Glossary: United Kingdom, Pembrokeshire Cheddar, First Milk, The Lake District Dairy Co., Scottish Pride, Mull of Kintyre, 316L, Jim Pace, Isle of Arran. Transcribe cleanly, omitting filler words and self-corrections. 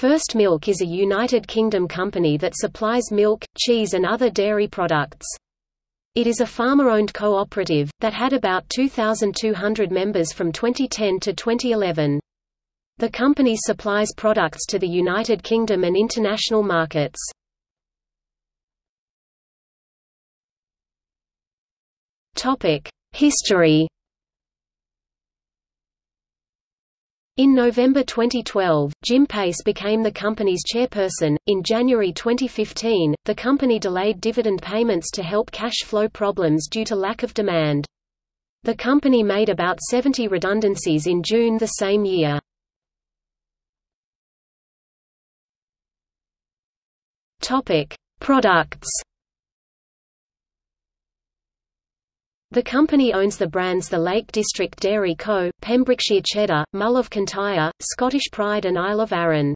First Milk is a United Kingdom company that supplies milk, cheese and other dairy products. It is a farmer-owned cooperative, that had about 2,200 members from 2010 to 2011. The company supplies products to the United Kingdom and international markets. History. In November 2012, Jim Pace became the company's chairperson. In January 2015, the company delayed dividend payments to help cash flow problems due to lack of demand. The company made about 70 redundancies in June the same year. Topic: Products. The company owns the brands The Lake District Dairy Co., Pembrokeshire Cheddar, Mull of Kintyre, Scottish Pride and Isle of Arran.